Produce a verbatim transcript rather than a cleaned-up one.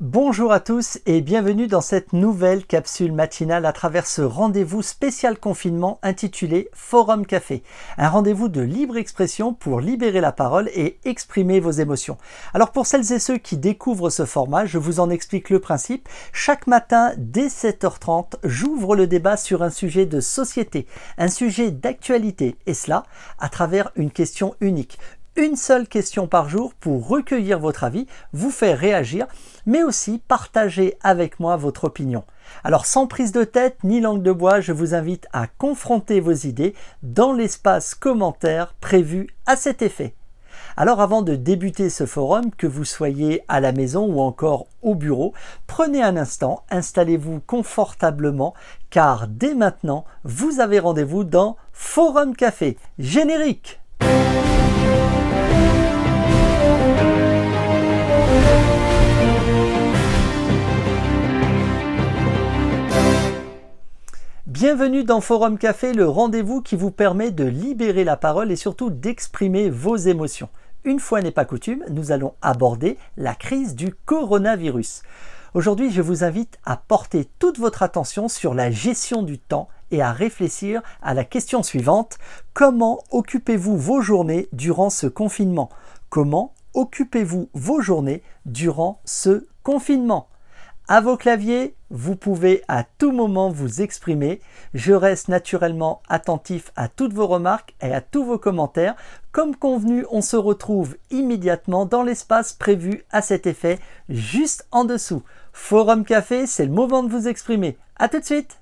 Bonjour à tous et bienvenue dans cette nouvelle capsule matinale à travers ce rendez-vous spécial confinement intitulé Forum Café. Un rendez-vous de libre expression pour libérer la parole et exprimer vos émotions. Alors pour celles et ceux qui découvrent ce format, je vous en explique le principe. Chaque matin dès sept heures trente, j'ouvre le débat sur un sujet de société, un sujet d'actualité et cela à travers une question unique. Une seule question par jour pour recueillir votre avis, vous faire réagir, mais aussi partager avec moi votre opinion. Alors sans prise de tête ni langue de bois, je vous invite à confronter vos idées dans l'espace commentaire prévu à cet effet. Alors avant de débuter ce forum, que vous soyez à la maison ou encore au bureau, prenez un instant, installez-vous confortablement, car dès maintenant, vous avez rendez-vous dans Forum Café. Générique! Bienvenue dans Forum Café, le rendez-vous qui vous permet de libérer la parole et surtout d'exprimer vos émotions. Une fois n'est pas coutume, nous allons aborder la crise du coronavirus. Aujourd'hui, je vous invite à porter toute votre attention sur la gestion du temps et à réfléchir à la question suivante. Comment occupez-vous vos journées durant ce confinement? Comment occupez-vous vos journées durant ce confinement? À vos claviers, vous pouvez à tout moment vous exprimer. Je reste naturellement attentif à toutes vos remarques et à tous vos commentaires. Comme convenu, on se retrouve immédiatement dans l'espace prévu à cet effet, juste en dessous. Forum Café, c'est le moment de vous exprimer. À tout de suite!